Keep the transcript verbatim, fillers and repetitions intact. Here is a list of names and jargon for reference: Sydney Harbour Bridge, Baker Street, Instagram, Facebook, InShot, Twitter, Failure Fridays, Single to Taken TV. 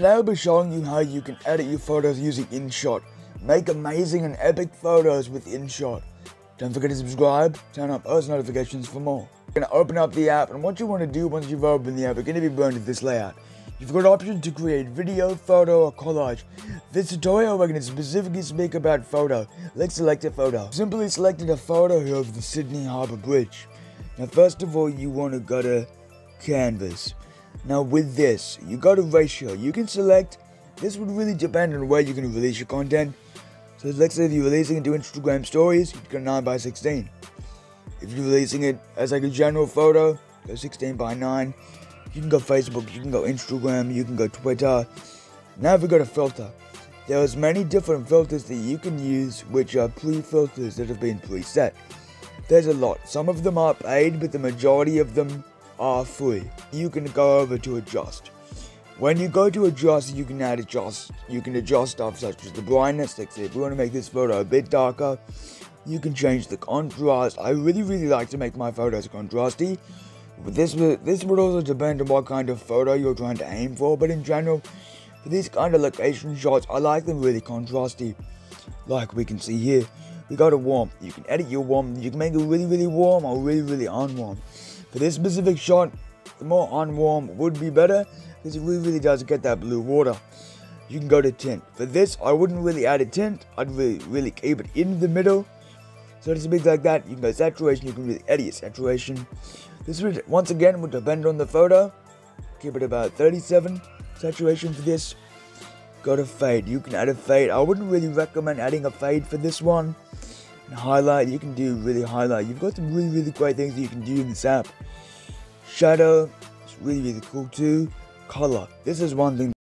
Today I'll be showing you how you can edit your photos using InShot. Make amazing and epic photos with InShot. Don't forget to subscribe, turn on post notifications for more. You're going to open up the app, and what you want to do once you've opened the app, you're going to be burned with this layout. You've got options to create video, photo or collage. This tutorial we're going to specifically speak about photo. Let's select a photo. Simply selected a photo here of the Sydney Harbour Bridge. Now first of all you want to go to Canvas. Now with this, you go to ratio, you can select, this would really depend on where you're going to release your content. So let's say if you're releasing it to Instagram stories, you go nine by sixteen. If you're releasing it as like a general photo, go sixteen by nine. You can go Facebook, you can go Instagram, you can go Twitter. Now if we go to filter, there's many different filters that you can use which are pre-filters that have been preset. There's a lot, some of them are paid but the majority of them are free. You can go over to adjust. When you go to adjust, you can add adjust. You can adjust stuff such as the brightness. Like if we want to make this photo a bit darker, you can change the contrast. I really, really like to make my photos contrasty. But this this would also depend on what kind of photo you're trying to aim for. But in general, for these kind of location shots, I like them really contrasty. Like we can see here, we go to warm. You can edit your warm. You can make it really, really warm or really, really unwarm. For this specific shot, the more unwarm would be better because it really, really does get that blue water. You can go to tint. For this, I wouldn't really add a tint. I'd really, really keep it in the middle. So it's a bit like that. You can go saturation. You can really edit your saturation. This would, once again, would depend on the photo. Keep it about thirty-seven saturation for this. Go to fade. You can add a fade. I wouldn't really recommend adding a fade for this one. And highlight, you can do really highlight. You've got some really, really great things that you can do in this app. Shadow, it's really, really cool too. Color, this is one thing.